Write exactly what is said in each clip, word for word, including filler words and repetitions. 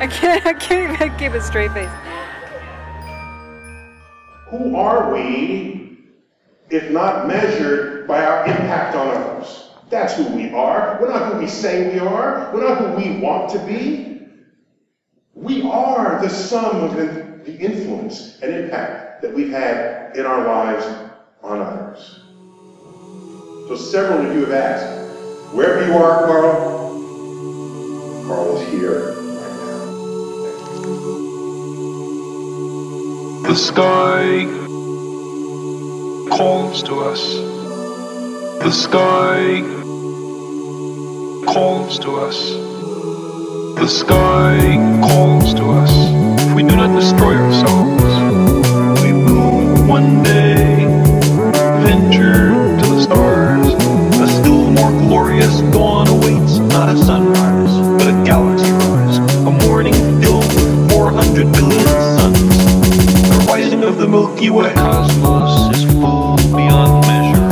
I can't, I can't even keep a straight face. Who are we if not measured by our impact on others? That's who we are. We're not who we say we are. We're not who we want to be. We are the sum of the, the influence and impact that we've had in our lives on others. So several of you have asked, wherever you are, Carl, Carl is here. The sky calls to us. The sky calls to us. The sky calls to us. If we do not destroy ourselves, we will one day venture to the stars. A still more glorious dawn awaits, not a sunrise, but a galaxy rise. A morning filled with four hundred billion suns. Of the Milky Way. The cosmos is full beyond measure.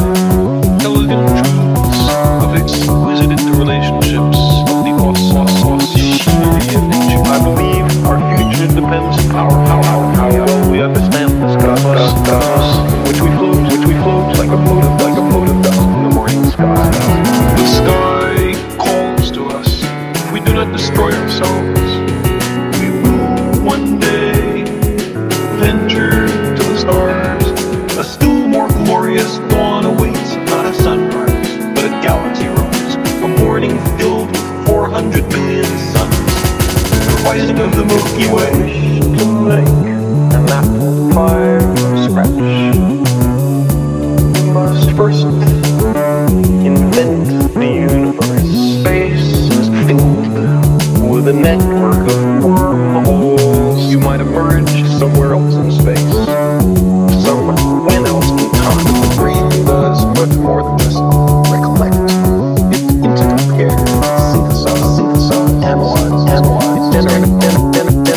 Elegant truths of exquisite interrelationships of the awesome machinery of nature. I believe our future depends upon how, how, how, how we understand this cosmos, cosmos, which we float, which we float like a float of, like a float of dust in the morning sky. The sky calls to us. If we do not destroy ourselves, we will one day venture to the stars. A still more glorious dawn awaits, not a sunrise, but a galaxy rise. A morning filled with four hundred billion suns. The rising of the Milky Way. I wish to make an apple pie from scratch. We must first invent the universe. Space is filled with a network of wormholes. You might emerge somewhere else in space, someone else in time. The brain does much more than just recollect. It intercompares, synthesize, synthesize, analyze, analyze, it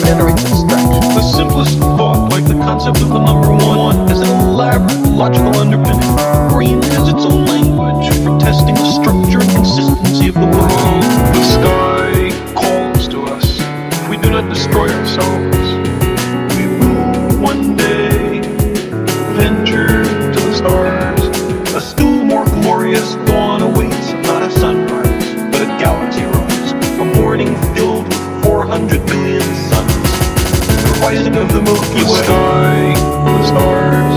generates abstraction. The simplest thought, like the concept of the number one, has an elaborate logical underpinning. The brain has its own language for testing the structure and consistency of the world. The sky calls to us. If we do not destroy ourselves, one day venture to the stars. A still more glorious dawn awaits, not a sunrise, but a galaxy rise. A morning filled with four hundred billion suns. The rising of the Milky Way. The sky, the stars,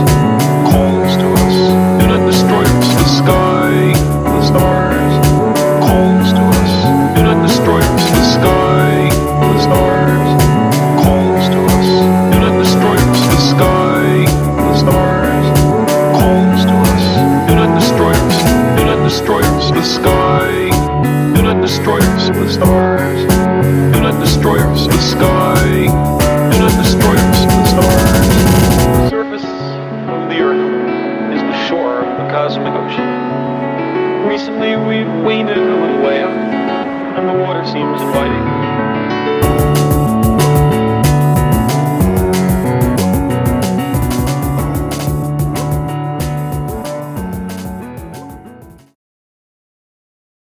calls to us. Do not destroy us. The sky, the stars, calls to us. Do not destroy us. The sky, the stars, calls to us. The stars do not destroy us. The sky do not destroy us. The stars. The surface of the earth is the shore of the cosmic ocean. Recently we've waded a little way up, and the water seems inviting.